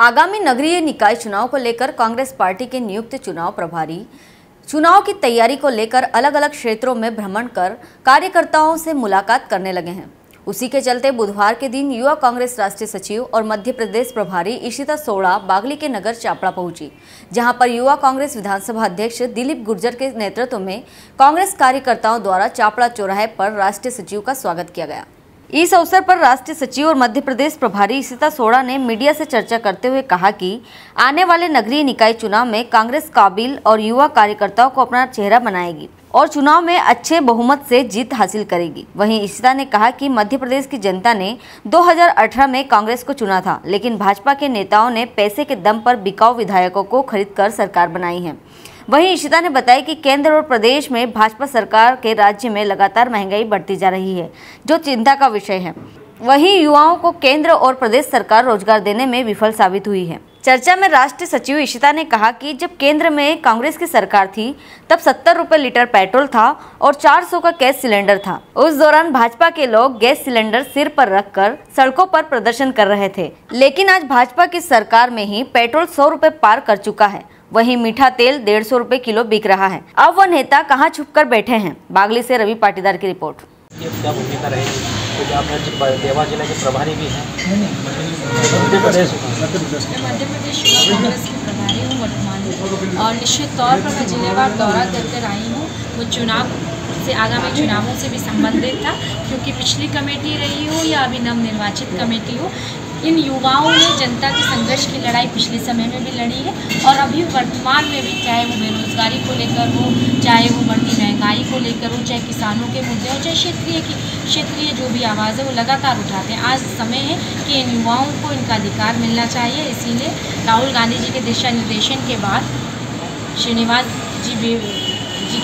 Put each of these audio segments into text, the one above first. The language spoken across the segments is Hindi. आगामी नगरीय निकाय चुनाव को लेकर कांग्रेस पार्टी के नियुक्त चुनाव प्रभारी चुनाव की तैयारी को लेकर अलग अलग क्षेत्रों में भ्रमण कर कार्यकर्ताओं से मुलाकात करने लगे हैं। उसी के चलते बुधवार के दिन युवा कांग्रेस राष्ट्रीय सचिव और मध्य प्रदेश प्रभारी इशिता सोढ़ा बागली के नगर चापड़ा पहुंची, जहां पर युवा कांग्रेस विधानसभा अध्यक्ष दिलीप गुर्जर के नेतृत्व में कांग्रेस कार्यकर्ताओं द्वारा चापड़ा चौराहे पर राष्ट्रीय सचिव का स्वागत किया गया। इस अवसर पर राष्ट्रीय सचिव और मध्य प्रदेश प्रभारी सीता सोढ़ा ने मीडिया से चर्चा करते हुए कहा कि आने वाले नगरीय निकाय चुनाव में कांग्रेस काबिल और युवा कार्यकर्ताओं को अपना चेहरा बनाएगी और चुनाव में अच्छे बहुमत से जीत हासिल करेगी। वहीं इशिता ने कहा कि मध्य प्रदेश की जनता ने 2018 में कांग्रेस को चुना था, लेकिन भाजपा के नेताओं ने पैसे के दम पर बिकाऊ विधायकों को खरीद कर सरकार बनाई है। वहीं इशिता ने बताया कि केंद्र और प्रदेश में भाजपा सरकार के राज्य में लगातार महंगाई बढ़ती जा रही है, जो चिंता का विषय है। वहीं युवाओं को केंद्र और प्रदेश सरकार रोजगार देने में विफल साबित हुई है। चर्चा में राष्ट्रीय सचिव इशिता ने कहा कि जब केंद्र में कांग्रेस की सरकार थी तब 70 रुपये लीटर पेट्रोल था और 400 का गैस सिलेंडर था। उस दौरान भाजपा के लोग गैस सिलेंडर सिर पर रखकर सड़कों पर प्रदर्शन कर रहे थे, लेकिन आज भाजपा की सरकार में ही पेट्रोल 100 रुपये पार कर चुका है। वहीं मीठा तेल 150 रुपये किलो बिक रहा है। अब वो नेता कहाँ छुप कर बैठे हैं। बागली से रवि पाटीदार की रिपोर्ट। क्या भूमिका रहेगी? आप देवा जिले के प्रभारी भी हैं, मध्य प्रदेश कांग्रेस की प्रभारी हूँ वर्तमान, और निश्चित तौर पर मैं जिलेवार दौरा कर आई हूँ। वो चुनाव से आगामी चुनावों से भी संबंधित था, क्योंकि पिछली कमेटी रही हो या अभी नवनिर्वाचित कमेटी हो, इन युवाओं ने जनता के संघर्ष की लड़ाई पिछले समय में भी लड़ी है और अभी वर्तमान में भी, चाहे वो बेरोजगारी को लेकर हो, चाहे वो बढ़ती महंगाई को लेकर हो, चाहे किसानों के मुद्दे हो, चाहे क्षेत्रीय जो भी आवाज़ है वो लगातार उठाते हैं। आज समय है कि इन युवाओं को इनका अधिकार मिलना चाहिए। इसीलिए राहुल गांधी जी के दिशा निर्देशन के बाद श्रीनिवास जी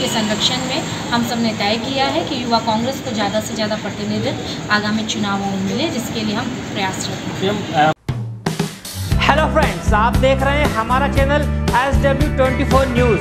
के संरक्षण में हम सब ने तय किया है कि युवा कांग्रेस को ज़्यादा से ज़्यादा प्रतिनिधित्व आगामी चुनावों में मिले, जिसके लिए हम प्रयासरत हैं। हेलो फ्रेंड्स, आप देख रहे हैं हमारा चैनल SW24 न्यूज़।